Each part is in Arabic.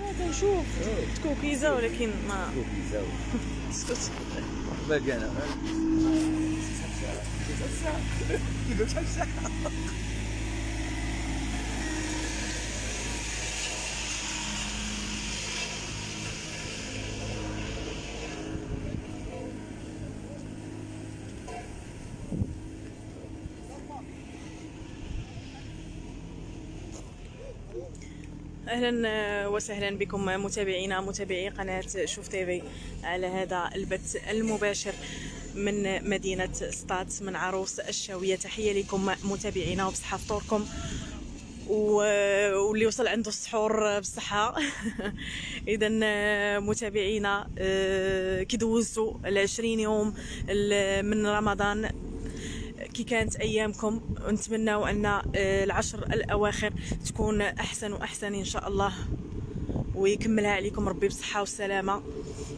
هذا نشوف كوكيزه ولكن ما كوكيزه اسكت مرحبا انا كيفاش اهلا وسهلا بكم متابعينا متابعي قناه شوف تيفي على هذا البث المباشر من مدينه سطات من عروس الشاويه. تحيه لكم متابعينا وبصحه فطوركم واللي وصل عنده السحور بالصحه. اذا متابعينا كي دوزتوا ال 20 يوم من رمضان كي كانت ايامكم، نتمناو ان العشر الاواخر تكون احسن واحسن ان شاء الله، ويكملها عليكم ربي بالصحه والسلامه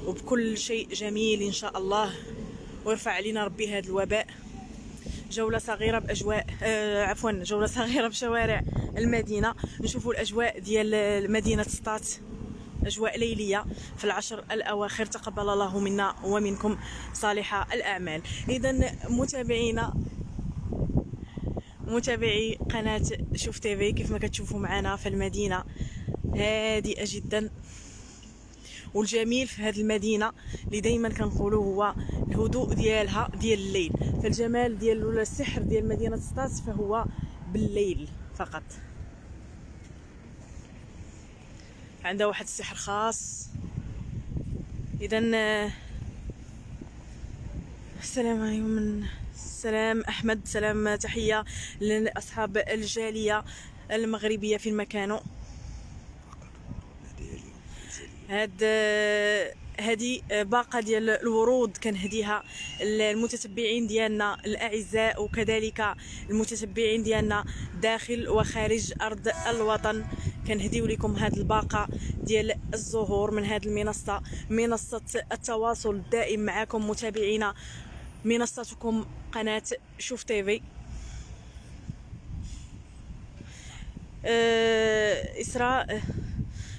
وبكل شيء جميل ان شاء الله، ويرفع علينا ربي هذا الوباء. جوله صغيره باجواء جوله صغيره بشوارع المدينه، نشوفوا الاجواء ديال مدينه سطات، اجواء ليليه في العشر الاواخر. تقبل الله منا ومنكم صالح الاعمال. اذا متابعينا متابعي قناه شوف تيفي كيف ما كتشوفوا معنا في المدينه هادئه جدا، والجميل في هذه المدينه اللي دائما كنقولوا هو الهدوء ديالها ديال الليل، فالجمال ديال ولا السحر ديال مدينه سطات فهو بالليل فقط، عندها واحد السحر خاص. اذا السلام عليكم من سلام احمد، سلام تحيه لاصحاب الجاليه المغربيه فين ما كانوا. هذه باقه ديال الورود كنهديها للمتتبعين ديالنا الاعزاء، وكذلك المتتبعين ديالنا داخل وخارج ارض الوطن. كنهديو لكم هذه الباقه ديال الزهور من هذه المنصه، منصه التواصل الدائم معكم متابعينا، منصتكم قناه شوف تيفي. اسراء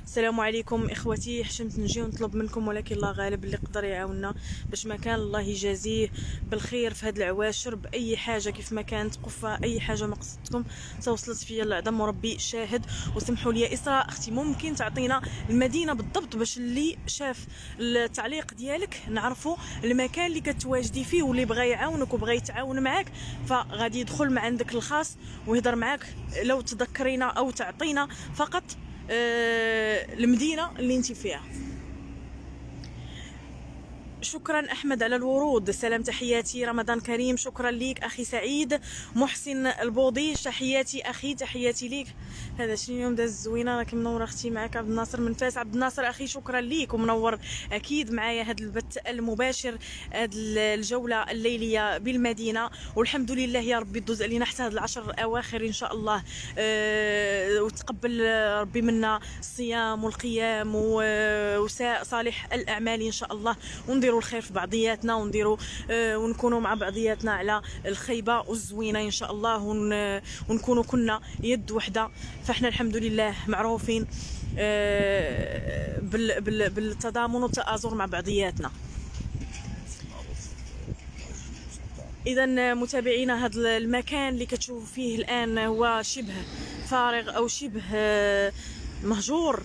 السلام عليكم اخوتي، حشمت نجي ونطلب منكم ولكن الله غالب، اللي يقدر يعاوننا باش ما كان الله يجازيه بالخير في هاد العواشر باي حاجه كيف ما كانت، قفه اي حاجه ما قصدتكم توصلت فيا العظم وربي شاهد. وسمحوا لي اسراء اختي، ممكن تعطينا المدينه بالضبط باش اللي شاف التعليق ديالك نعرفوا المكان اللي كتواجدي فيه، واللي بغى يعاونك وبغى يتعاون معاك فغادي يدخل مع عندك الخاص ويهضر معاك، لو تذكرينا او تعطينا فقط المدينه اللي انت فيها. شكرا احمد على الورود، سلام تحياتي، رمضان كريم، شكرا ليك اخي سعيد. محسن البوضي تحياتي اخي، تحياتي ليك. هذا شنو يوم داز زوينه، راك منور اختي. معك عبد الناصر من فاس، عبد الناصر اخي شكرا ليك ومنور اكيد معايا هذا البث المباشر، هذه الجوله الليليه بالمدينه، والحمد لله يا ربي تدوز علينا حتى هاد العشر الاواخر ان شاء الله، وتقبل ربي منا الصيام والقيام وصالح الاعمال ان شاء الله، ونديروا الخير في بعضياتنا، ونديروا ونكونوا مع بعضياتنا على الخيبه والزوينه ان شاء الله، ونكونوا كنا يد وحده. فاحنا الحمد لله معروفين بالتضامن والتآزر مع بعضياتنا. اذا متابعينا هذا المكان اللي كتشوفوا فيه الان هو شبه فارغ او شبه مهجور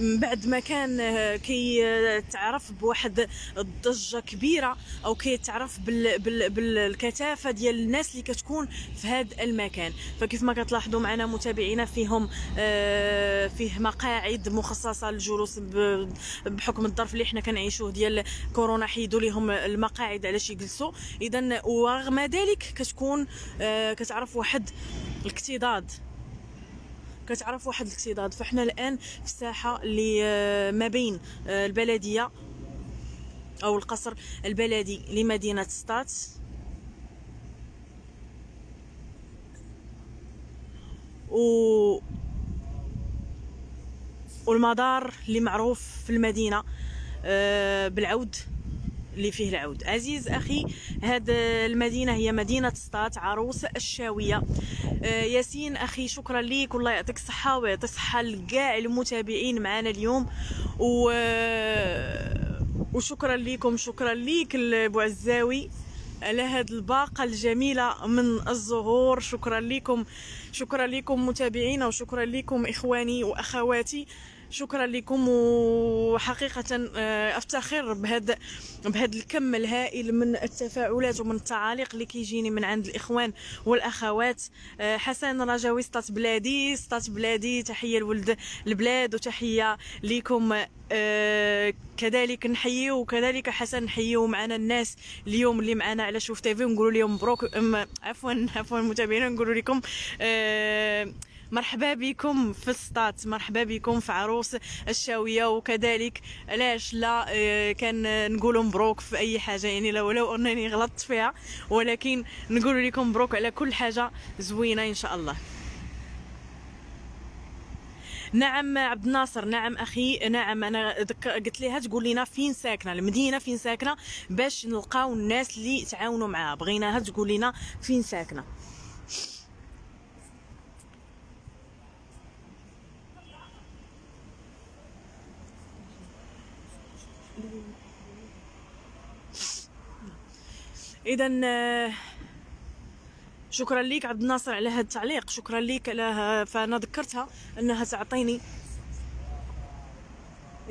من بعد ما كان كيتعرف بواحد الضجه كبيره، او كيتعرف بالكثافه ديال الناس اللي كتكون في هذا المكان. فكيف ما كتلاحظوا معنا متابعينا فيه مقاعد مخصصه للجلوس بحكم الظرف اللي حنا كنعيشوه ديال كورونا، حيدوا لهم المقاعد علاش يجلسوا. اذا ورغم ذلك كتكون كتعرف واحد الاكتضاد، فاحنا الان في الساحه اللي ما بين البلديه او القصر البلدي لمدينه سطات، والمدار اللي معروف في المدينه بالعود اللي فيه العود. عزيز اخي، هاد المدينه هي مدينه سطات عروس الشاويه، ياسين اخي شكرا ليك والله يعطيك الصحه ويعطي الصحه لكاع المتابعين معنا اليوم وشكرا ليكم. شكرا ليك بوعزاوي على هذه الباقه الجميله من الزهور. شكرا لكم، شكرا لكم متابعينا وشكرا لكم اخواني واخواتي، شكرا لكم. وحقيقه افتخر بهذا الكم الهائل من التفاعلات ومن التعاليق اللي كيجيني من عند الاخوان والاخوات. حسن رجاوي سطات بلادي، سطات بلادي تحيه لولد البلاد وتحيه لكم. كذلك نحييو وكذلك حسن نحييو معنا الناس اليوم اللي معنا على شوف تيفي ونقولوا لهم مبروك، عفوا المتابعين، نقولوا لكم مرحبا بكم في سطات، مرحبا بكم في عروس الشاويه، وكذلك علاش لا كان نقولوا مبروك في اي حاجه، يعني لو انني غلطت فيها ولكن نقول لكم مبروك على كل حاجه زوينه ان شاء الله. نعم عبد الناصر، نعم اخي، نعم انا قلت لها تقول لنا فين ساكنه، المدينه فين ساكنه باش نلقاو الناس اللي تعاونوا معها، بغيناها تقول لنا فين ساكنه. اذا شكرا ليك عبد الناصر على هذا التعليق، شكرا ليك على، فانا ذكرتها انها تعطيني،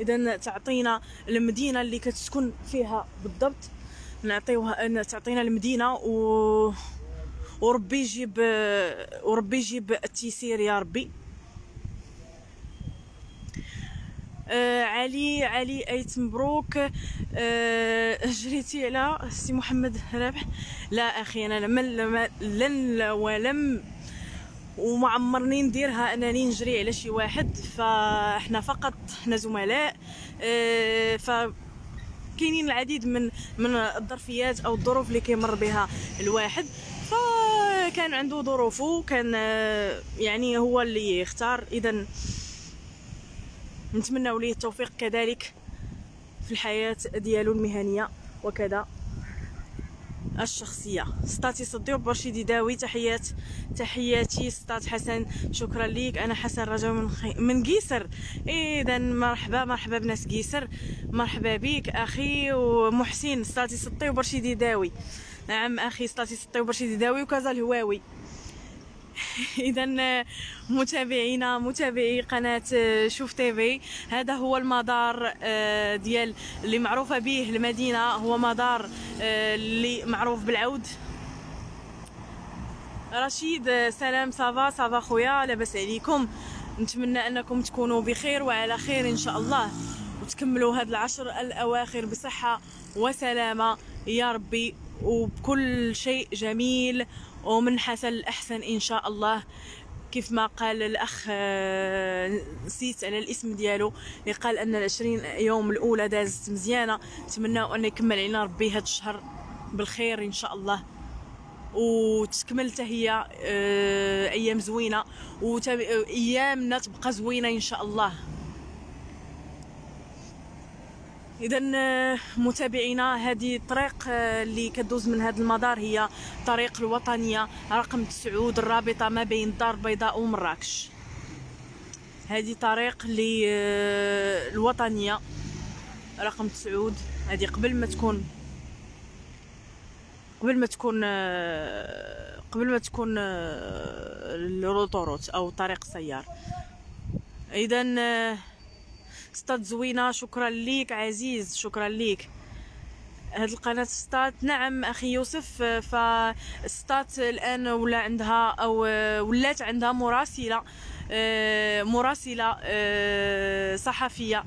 اذا تعطينا المدينه اللي كتسكن فيها بالضبط، نعطيوها ان تعطينا المدينه وربي يجيب التيسير يا ربي. علي ايت مبروك. جريتي على سي محمد رابح؟ لا اخي انا لن ولم وما عمرني نديرها انني نجري على شي واحد، فاحنا فقط حنا زملاء. فكاينين العديد من الظرفيات او الظروف اللي كيمر بها الواحد، فكان عنده ظروفه، كان يعني هو اللي اختار. اذا نتمنوا ليه التوفيق كذلك في الحياة ديالو المهنية وكذا الشخصية. سطاتي صديق برشيدي داوي تحياتي سطات حسن، شكرا ليك. أنا حسن رجاء من قيصر، إذا مرحبا بناس قيصر، مرحبا بيك أخي. ومحسن سطاتي صديق برشيدي داوي، نعم أخي سطاتي صديق برشيدي داوي وكذا الهواوي. إذا متابعينا متابعي قناة شوف تيفي، هذا هو المدار ديال اللي معروفة به المدينة، هو مدار اللي معروف بالعود. رشيد سلام، صافا خويا، لاباس عليكم، نتمنى أنكم تكونوا بخير وعلى خير إن شاء الله، وتكملوا هاد العشر الأواخر بصحة وسلامة يا ربي، وبكل شيء جميل ومن حسن الأحسن إن شاء الله، كيف ما قال الأخ، نسيت على الاسم ديالو، اللي قال أن 20 يوم الأولى دازت مزيانة. نتمنى أن يكمل علينا ربي هاد الشهر بالخير إن شاء الله، وتكمل هي أيام زوينة وأيامنا تبقى زوينة إن شاء الله. إذا متابعينا هذه الطريق اللي كدوز من هذا المدار هي الطريق الوطنية رقم 9 الرابطة ما بين الدار البيضاء ومراكش، هذه طريق اللي الوطنية رقم 9، هذه قبل ما تكون الروتوروت أو طريق سيار. إذا سطات زوينه، شكرا ليك عزيز، شكرا ليك. هاد القناه سطات، نعم اخي يوسف، فسطات الان ولا عندها او ولات عندها مراسله صحفيه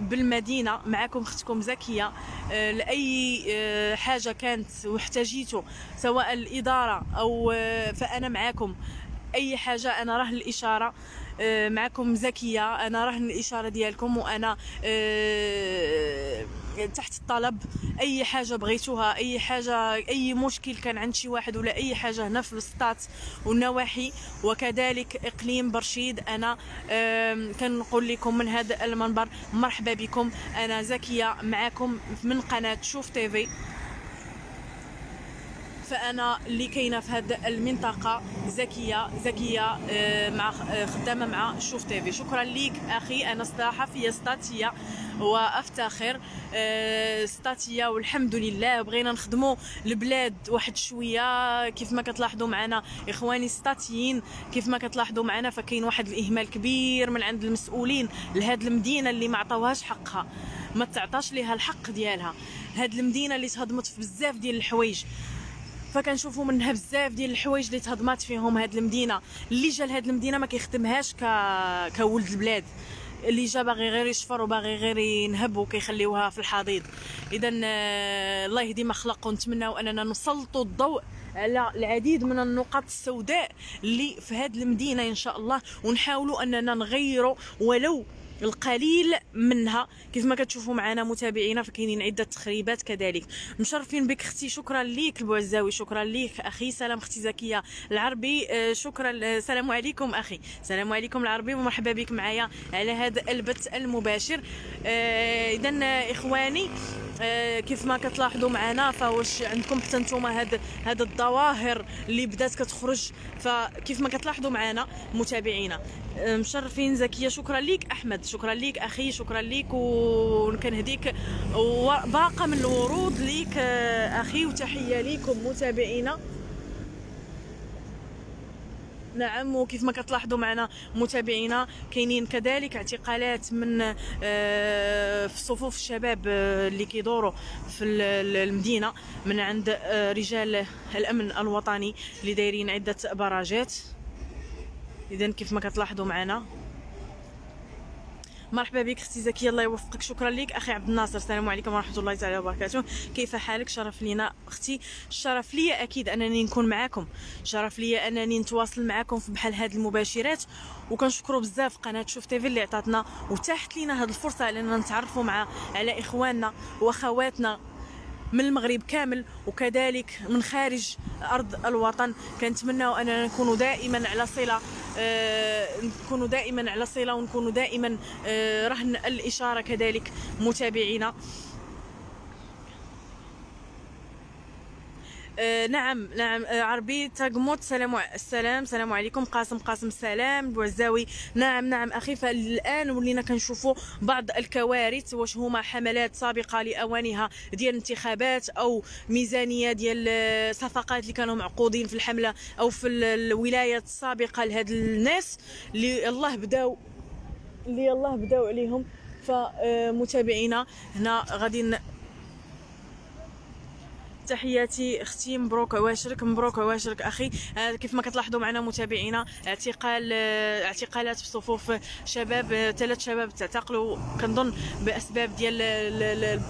بالمدينه معكم اختكم زكيه، لاي حاجه كانت واحتاجيتو سواء الاداره او فانا معكم، اي حاجه انا راه الاشاره معكم زكيه، انا رهن الاشاره ديالكم وانا تحت الطلب، اي حاجه بغيتوها، اي حاجه، اي مشكل كان عند شي واحد ولا اي حاجه هنا في سطات والنواحي وكذلك اقليم برشيد، انا كنقول لكم من هذا المنبر مرحبا بكم، انا زكيه معكم من قناه شوف تيفي. فانا اللي كاينه في هذه المنطقه زكيه مع خدامه مع شوف تيفي. شكرا ليك اخي، انا صحفيه سطاتيه وافتخر سطاتيه والحمد لله. بغينا نخدموا البلاد واحد شويه كيف ما كتلاحظوا معنا اخواني السطاتيين، كيف ما كتلاحظوا معنا فكاين واحد الاهمال كبير من عند المسؤولين لهاد المدينه اللي ما عطاوهاش حقها، ما تعطاش ليها الحق ديالها، هاد المدينه اللي تهضمت في بزاف ديال الحوايج. فكنشوفوا منها بزاف ديال الحوايج اللي تهضمات فيهم هاد المدينه، اللي جا لهاد المدينه ما كيخدمهاش كولد البلاد، اللي جا باغي غير يشفر وباغي غير ينهب وكيخليوها في الحضيض. اذا الله يهدي ما خلق، ونتمناو اننا نسلطوا الضوء على العديد من النقاط السوداء اللي في هاد المدينه ان شاء الله، ونحاولوا اننا نغيروا ولو القليل منها. كيف ما كتشوفوا معنا متابعينا فكاينين عده تخريبات كذلك. مشرفين بك اختي، شكرا ليك البوعزاوي، شكرا ليك اخي. سلام اختي زكيه العربي، شكرا. سلام عليكم اخي، سلام عليكم العربي، ومرحبا بك معايا على هذا البث المباشر. اذا اخواني كيف ما كتلاحظوا معنا، فواش عندكم حتى نتوما هاد الظواهر اللي بدات كتخرج؟ فكيف ما كتلاحظوا معنا متابعينا مشرفين زكيه، شكرا ليك احمد، شكرا ليك اخي، شكرا ليك وكنهديك باقه من الورود ليك اخي، وتحيه ليكم متابعينا. نعم، وكيف ما كتلاحظوا معنا متابعينا كاينين كذلك اعتقالات من في صفوف الشباب اللي كيدوروا في المدينه من عند رجال الامن الوطني اللي دايرين عده باراجات. اذا كيف ما كتلاحظوا معنا، مرحبا بك اختي زكيه، الله يوفقك، شكرا لك اخي عبد الناصر. السلام عليكم ورحمه الله تعالى وبركاته، كيف حالك؟ شرف لينا اختي، الشرف ليا اكيد انني نكون معاكم، شرف ليا انني نتواصل معاكم في بحال هاد المباشرات، وكنشكروا بزاف قناه شوف تيفي اللي عطاتنا وتاحت لينا هاد الفرصه اننا نتعرفوا على اخواننا واخواتنا من المغرب كامل وكذلك من خارج ارض الوطن. كنتمناو اننا نكونوا دائما على صله، نكونوا دائما على صله، ونكونوا دائما رهن الاشاره كذلك متابعينا. نعم نعم عربي تاغموت، السلام عليكم قاسم السلام بوعزاوي. نعم نعم اخي، فالان ولينا كنشوفوا بعض الكوارث، واش هما حملات سابقه لاوانها ديال انتخابات او ميزانيه ديال صفقات اللي كانوا معقودين في الحمله او في الولايات السابقه لهاد الناس اللي الله بداو عليهم. فمتابعينا هنا غادي، تحياتي اختي، مبروك عواشرك اخي. كيف ما كتلاحظوا معنا متابعينا اعتقالات في صفوف شباب، 3 شباب تعتقلوا كنظن باسباب ديال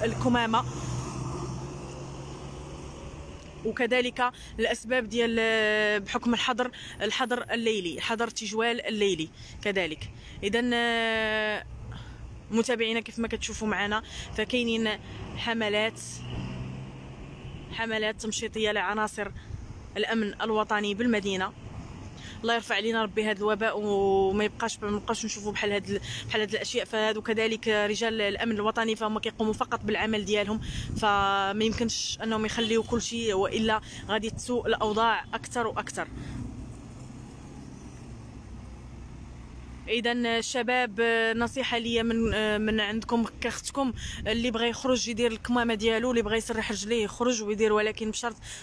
الكمامه وكذلك الاسباب ديال بحكم الحظر التجوال الليلي كذلك. اذا متابعينا كيف ما كتشوفوا معنا فكاينين حملات تمشيطيه لعناصر الامن الوطني بالمدينه. الله يرفع علينا ربي هذا الوباء وما نبقاوش نشوفوا بحال هاد الاشياء. فهادو كذلك رجال الامن الوطني فهم كيقوموا فقط بالعمل ديالهم، فما يمكنش انهم يخليوا كل شيء والا غادي تسوء الاوضاع اكثر واكثر. اذا الشباب نصيحه ليا من عندكم كاختكم، اللي بغى يخرج يدير الكمامه ديالو، اللي بغى يسرح رجليه يخرج ويدير، ولكن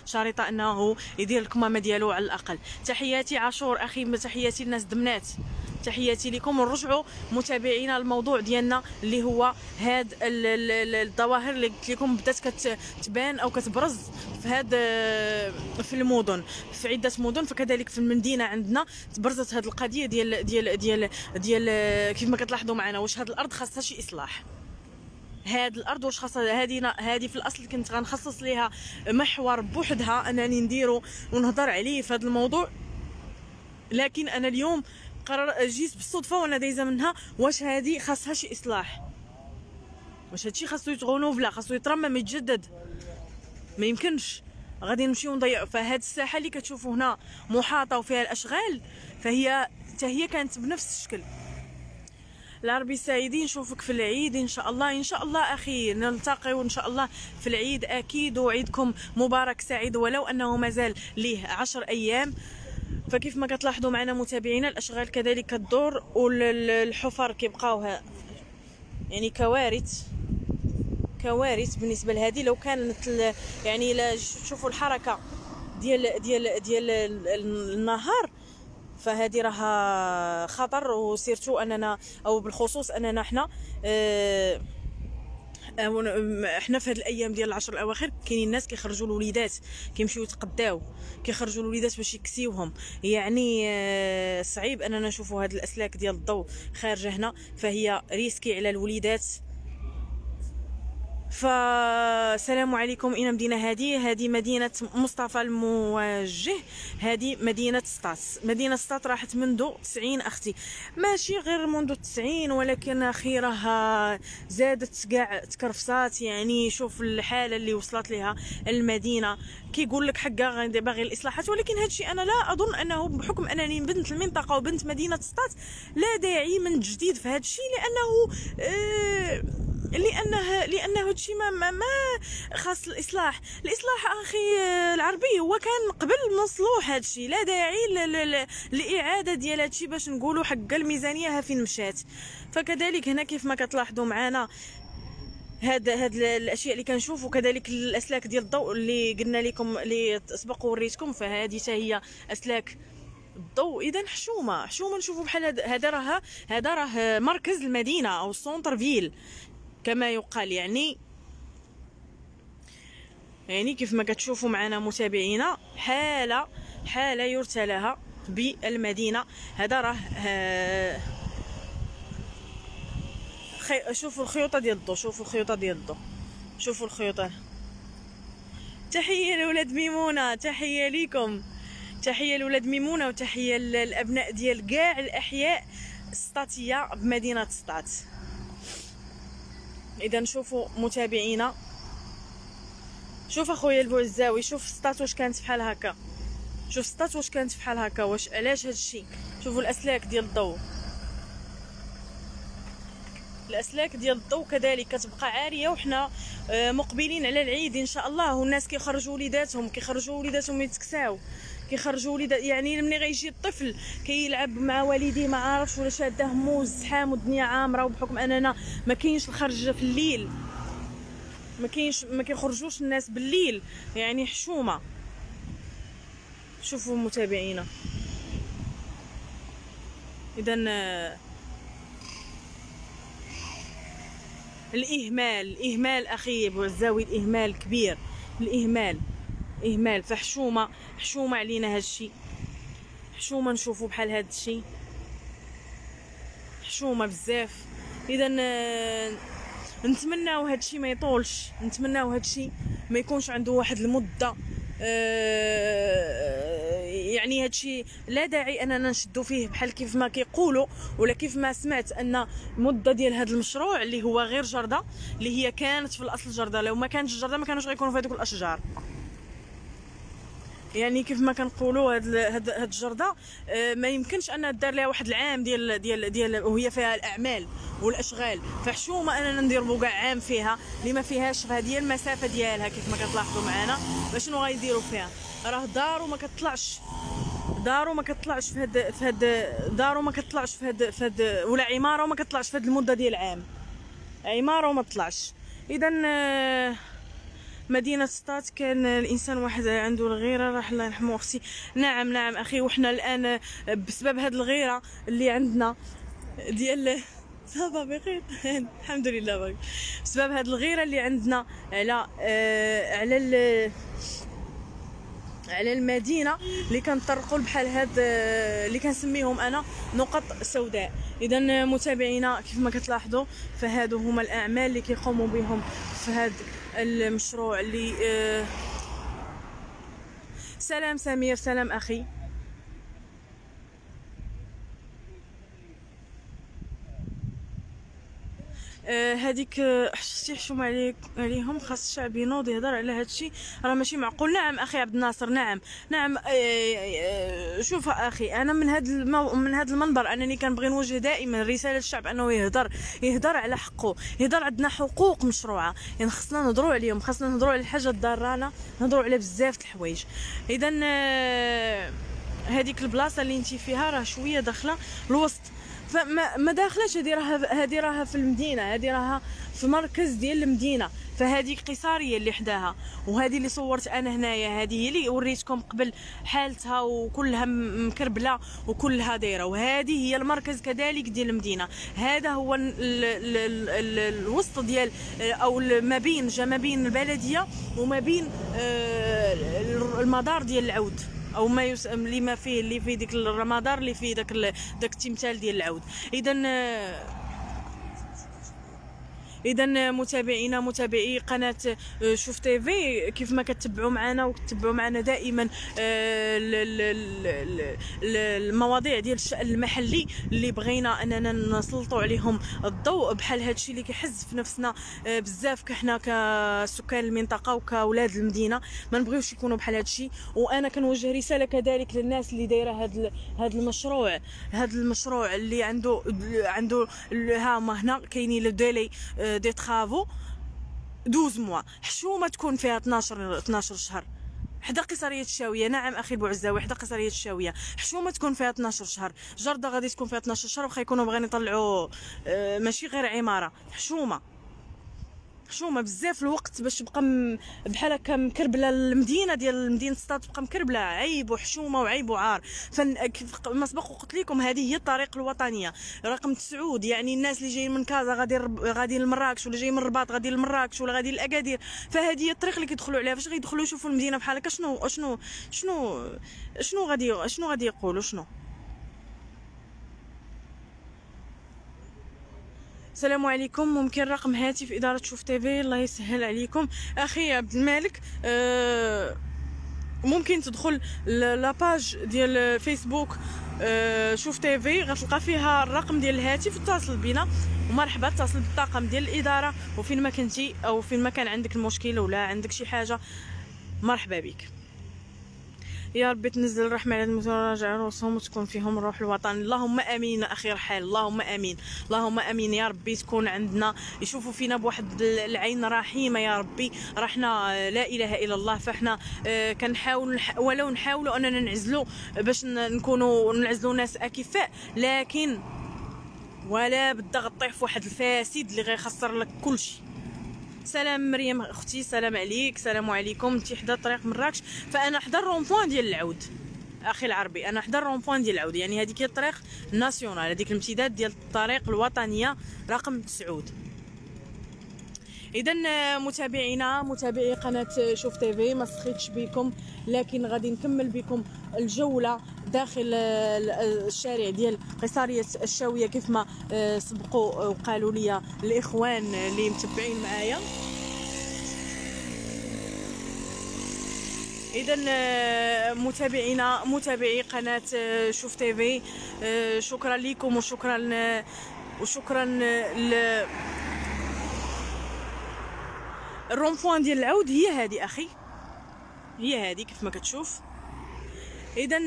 بشريطه انه يدير الكمامه ديالو على الاقل. تحياتي عاشور اخي، تحياتي للناس دمنات، تحياتي لكم. ونرجعوا متابعينا الموضوع ديالنا اللي هو هاد الظواهر اللي قلت لكم بدات كتبان او كتبرز في المدن، في عده مدن، فكذلك في المدينه عندنا تبرزت هاد القضيه ديال ديال ديال ديال كيف ما كتلاحظوا معنا. واش هاد الارض خاصها شي اصلاح؟ هاد الارض واش خاصها؟ هادي في الاصل كنت غنخصص ليها محور بوحدها انني نديرو ونهضر عليه في هاد الموضوع، لكن انا اليوم جيت بالصدفه وانا دايزه منها. واش هادي خاصها شي اصلاح؟ واش هادشي خاصو يتغونوف؟ لا، خاصو يترمم يتجدد، ما يمكنش غادي نمشيو نضيعوا. فهاد الساحه اللي كتشوفوا هنا محاطه وفيها الاشغال فهي كانت بنفس الشكل. العربي السعيدي. نشوفك في العيد ان شاء الله. ان شاء الله اخي نلتقيو ان شاء الله في العيد اكيد، وعيدكم مبارك سعيد ولو انه مازال ليه 10 ايام. فكيف ما كتلاحظوا معنا متابعينا الاشغال كذلك كدور، والحفر كيبقاوها يعني كوارث كوارث بالنسبه لهذه. لو كانت يعني لا شوفوا الحركه ديال ديال ديال النهار فهذه راها خطر، وسيرتو اننا او بالخصوص اننا حنا في هاد الايام ديال العشر الاواخر كاينين الناس كيخرجوا الوليدات كيمشيو يتقداو، كيخرجوا الوليدات باش يكسيوهم. يعني صعيب اننا نشوفوا هاد الاسلاك ديال الضوء خارجه هنا، فهي ريسكي على الوليدات. فالسلام عليكم. اين مدينه هذه مدينه مصطفى الموجه، هذه مدينه سطات. مدينه سطات راحت منذ 90 اختي، ماشي غير منذ 90 ولكن اخيرها زادت كاع تكرفصات. يعني شوف الحاله اللي وصلت لها المدينه، كيقول لك حقا دابا غير الاصلاحات، ولكن هذا الشيء انا لا اظن انه بحكم انني بنت المنطقه وبنت مدينه سطات لا داعي من تجديد في هذا الشيء، لانه لانه هادشي ما خاص الاصلاح. الاصلاح اخي العربي هو كان قبل مصلوح، هادشي لا داعي لاعاده ديال هادشي باش نقولوا حق الميزانيه ها فين مشات. فكذلك هنا كيف ما كتلاحظوا معنا هاد الاشياء اللي كنشوفوا، كذلك الاسلاك ديال الضوء اللي قلنا لكم اللي سبق وريتكم، فهذه حتى هي اسلاك الضوء. اذا حشومه نشوفوا بحال هذا راه مركز المدينه او سونتر فيل كما يقال. يعني كيف ما كتشوفوا معنا متابعينا حاله يرثى لها بالمدينه. هذا راه شوفوا الخيوطه ديال الضو، شوفوا الخيوطه. تحيه لولاد ميمونه، تحيه ليكم، تحيه لولاد ميمونه وتحيه للابناء ديال كاع الاحياء السطاتيه بمدينه سطات. اذا نشوفوا متابعينا، شوف اخويا البوزاوي، شوف سطات واش كانت بحال هكا، واش علاش هذا الشيء. شوفوا الاسلاك ديال الضوء، كذلك كتبقى عاريه، وحنا مقبلين على العيد ان شاء الله، والناس كيخرجوا وليداتهم يتكساو، يعني ملي غيجي الطفل كيلعب مع والديه ما عارفش ولا شاده همو الزحام والدنيا عامره، وبحكم اننا ما كاينش الخرج في الليل، ما كيخرجوش الناس بالليل، يعني حشومه. شوفوا متابعينا، اذا الاهمال اخي بوزاوي، الاهمال كبير، اهمال. فحشومه علينا هادشي، نشوفوا بحال هادشي، بزاف. اذا نتمناو هادشي ما يطولش، نتمناو هادشي ما يكونش عنده واحد المده، يعني هادشي لا داعي اننا نشدو فيه بحال كيف ما كيقولوا. ولا كيف ما سمعت ان المده ديال هذا المشروع اللي هو غير جرده، اللي هي كانت في الاصل جرده، لو ما كانتش جرده ما كانوش غيكونوا في هذوك الاشجار. يعني كيف ما كنقولوا هاد الجرده ما يمكنش ان دار لها واحد العام ديال ديال ديال وهي فيها الاعمال والاشغال، فحشومه اننا نديروا كاع عام فيها اللي ما فيهاش في هذه المسافه ديالها. كيف ما كتلاحظوا معنا شنو غيديروا فيها، راه دار وما كتطلعش، في هاد دار وما كتطلعش في هاد ولا عماره وما كتطلعش في هاد المده ديال العام، عماره وما طلعش. اذا مدينه سطات كان الانسان واحد عنده الغيره، راح الله يرحمو اختي. نعم اخي، وحنا الان بسبب هاد الغيره اللي عندنا ديال صافا بخير الحمد لله بارك، بسبب هاد الغيره اللي عندنا على على المدينه اللي كنطرقوا بحال هاد اللي كنسميهم انا نقط سوداء. اذا متابعينا كيف ما كتلاحظوا فهادو هما الاعمال اللي كيقوموا بهم في هاد المشروع اللي سلام سمير، سلام اخي. هذيك حشتي حشومه عليهم. خاص الشعب ينوض يهضر على هذا الشيء، راه ماشي معقول. نعم اخي عبد الناصر، نعم. شوف اخي، انا من هذا المنبر انني كنبغي نوجه دائما رساله للشعب انه يهضر على حقه، يهضر. عندنا حقوق مشروعه، يعني خصنا نهضروا عليهم، خصنا نهضروا على الحاجه الضرانه، نهضروا على بزاف د الحوايج. اذا هذيك البلاصه اللي انت فيها راه شويه داخله الوسط، فما داخلاش. هذه راها في المدينه، هذه راها في مركز ديال المدينه، فهذه قصاريه اللي حداها، وهذه اللي صورت انا هنايا، هذه هي اللي وريتكم قبل حالتها وكلها مكربله وكلها دايره، وهذه هي المركز كذلك ديال المدينه. هذا هو الوسط ديال او ما بين البلديه وما بين المدار ديال العود، او ما يسمى لما فيه اللي في ديك المدار اللي فيه داك التمثال ديال العود. اذا متابعينا متابعي قناه شوف تي في، كيف ما كتبعوا معنا وكتبعوا معنا دائما المواضيع ديال الشأن المحلي اللي بغينا اننا نسلطوا عليهم الضوء، بحال هذا الشيء اللي كيحز في نفسنا بزاف كحنا كسكان المنطقه وكاولاد المدينه، ما نبغيوش يكونوا بحال هذا الشيء. وانا كنوجه رساله كذلك للناس اللي دايره هذا المشروع اللي عنده ها ما هنا كاينين لديلي دي طرافو 12 موا، حشومه تكون فيها 12 شهر حدا قصريه الشاويه. نعم اخي بوعزاوي، حدا قصريه الشاويه حشومه تكون فيها 12 شهر، جرده غادي تكون فيها 12 شهر، وخا يكونوا بغينا يطلعوا ماشي غير عماره، حشومه بزاف الوقت باش تبقى بحال هكا مكربله المدينه ديال مدينه سطات، تبقى مكربله. عيب وحشومه وعيب وعار. ما سبق وقلت لكم هذه هي الطريق الوطنيه رقم 9، يعني الناس اللي جايين من كازا غادي لمراكش، ولا جايين من الرباط غادي لمراكش، ولا غادي لاكادير، فهذه هي الطريق اللي كيدخلوا عليها. فاش غيدخلوا يشوفوا المدينه بحال هكا، شنو غادي يقولوا؟ السلام عليكم. ممكن رقم هاتف إدارة شوف تيفي؟ الله يسهل عليكم أخي عبد الملك. ممكن تدخل لاباج ديال فيسبوك شوف تيفي، غتلقى فيها الرقم ديال الهاتف وتواصل بنا، ومرحبا اتصل بالطاقم ديال الإدارة، وفين ما كنتي أو فين ما كان عندك المشكل ولا عندك شي حاجة مرحبا بك. يا ربي تنزل الرحمه على المتراجع رؤوسهم وتكون فيهم روح الوطن. اللهم امين اخي رحال، اللهم امين، اللهم امين يا ربي. تكون عندنا يشوفوا فينا بواحد العين رحيمه يا ربي. رحنا لا اله الا الله، فاحنا كنحاول ولو نحاولوا اننا نعزلوا باش نكونوا نعزلوا ناس اكفاء، لكن ولا بدها غطيح في واحد الفاسد اللي غيخسر لك كل شيء. سلام مريم اختي، سلام عليك. سلام عليكم. انت حدا طريق مراكش، فانا حدا الرونبوان ديال العود اخي العربي، انا حدا الرونبوان ديال العود، يعني هذيك هي الطريق ناسيونال، هذيك الامتداد ديال الطريق الوطنيه رقم 9. اذا متابعينا متابعي قناه شوف تي في، ما سخيتش بكم، لكن غادي نكمل بكم الجوله داخل الشارع ديال قصاريه الشاويه، كيف ما سبقوا وقالوا لي الاخوان اللي متبعين معايا. اذا متابعينا متابعي قناه شوف تي في، شكرا لكم وشكرا الرونفوان ديال العود هي هذه اخي، هي هذه كيف ما كتشوف. اذا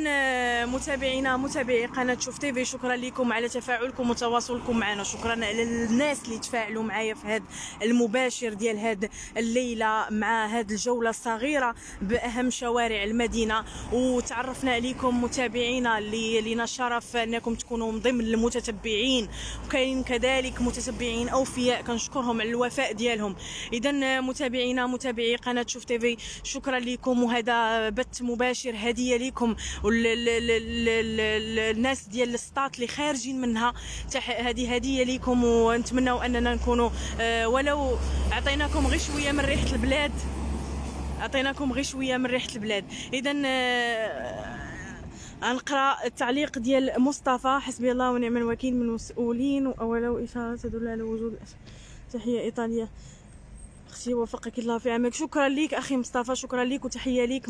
متابعينا متابعي قناه شوف تي في، شكرا لكم على تفاعلكم وتواصلكم معنا، شكرا على الناس اللي تفاعلوا معايا في هذا المباشر ديال هذا الليله مع هذه الجوله الصغيره باهم شوارع المدينه، وتعرفنا عليكم متابعينا اللي لنا الشرف انكم تكونوا من ضمن المتتبعين، وكاين كذلك متتبعين اوفياء كنشكرهم على الوفاء ديالهم. اذا متابعينا متابعي قناه شوف تي في، شكرا لكم، وهذا بث مباشر هديه لكم، والناس ديال سطات اللي خارجين منها هذه هديه ليكم، ونتمنوا اننا نكونوا ولو عطيناكم غير شويه من ريحه البلاد، عطيناكم غير شويه من ريحه البلاد. اذا غنقرا التعليق ديال مصطفى، حسبي الله ونعم الوكيل من المسؤولين، ولو اشاره تدل على وجود تحيه ايطاليه. اختي وفقك الله في عملك. شكرا ليك اخي مصطفى، شكرا ليك وتحيه ليك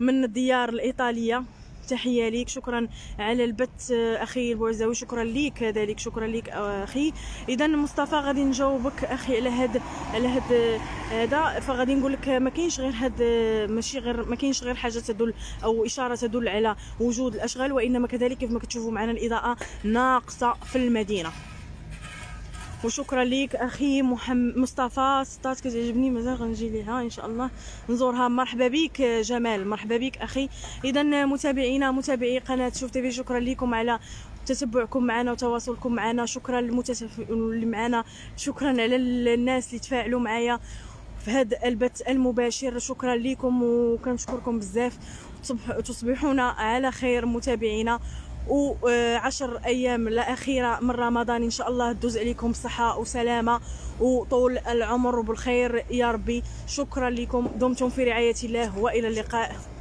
من الديار الايطاليه، تحيه ليك، شكرا على البث اخي البوزاوي، شكرا ليك كذلك، شكرا ليك اخي. اذا مصطفى غادي نجاوبك اخي على هذا، فغادي نقول لك ما كاينش غير هاد، ماشي غير ما كاينش غير حاجه تدل او اشاره تدل على وجود الاشغال، وانما كذلك كيف ما كتشوفوا معنا الاضاءه ناقصه في المدينه. وشكرا ليك اخي مصطفى. سطات كتعجبني، مازال غنجي ليها ان شاء الله نزورها. مرحبا بك جمال، مرحبا بك اخي. اذا متابعينا متابعي قناه شوف تيفي، شكرا لكم على تتبعكم معنا وتواصلكم معنا، شكرا للمتفاعلين معنا، شكرا على الناس اللي تفاعلوا معايا في هذا البث المباشر، شكرا لكم وكنشكركم بزاف. تصبحون على خير متابعينا، و10 ايام الاخيره من رمضان ان شاء الله تدوز عليكم صحه وسلامه وطول العمر وبالخير يا ربي. شكرا لكم، دمتم في رعايه الله والى اللقاء.